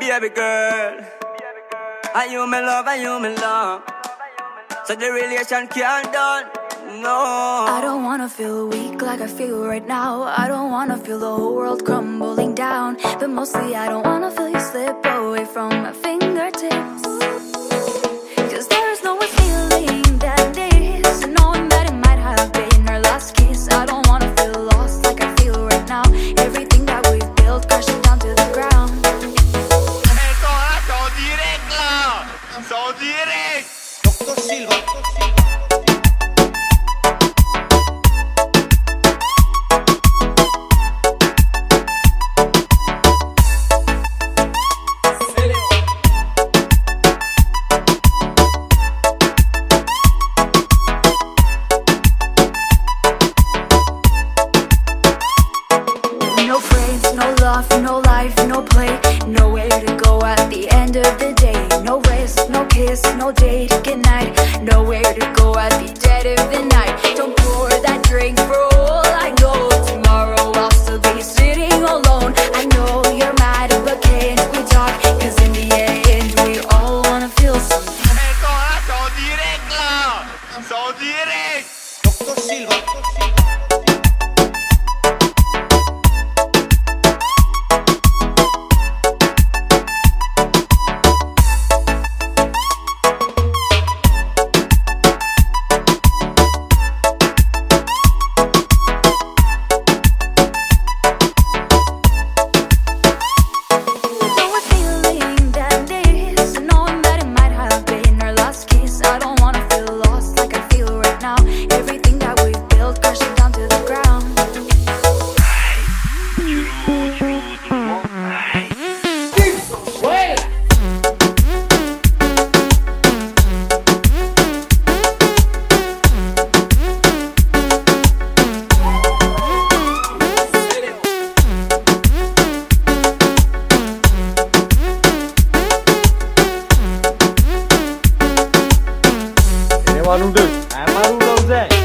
Baby girl, are you my love, are you my love? So the relation can't done, no. I don't wanna feel weak like I feel right now. I don't wanna feel the whole world crumbling down. But mostly I don't wanna feel you slip away from my fingertips. Cause there is no feeling that is, knowing that it might have been our last kiss. I don't wanna feel lost like I feel right now. Everything that we've built crashing down to the ground. So direct! Dr. Silva. No life, no play, nowhere to go at the end of the day. No rest, no kiss, no date, goodnight. Nowhere to go at the dead of the night. Don't pour that drink for all I know. Tomorrow I'll still be sitting alone. I know you're mad, but can't we talk? Cause in the end we all wanna feel something. So direct, love. So direct. Dr. Silva. What do? I'm a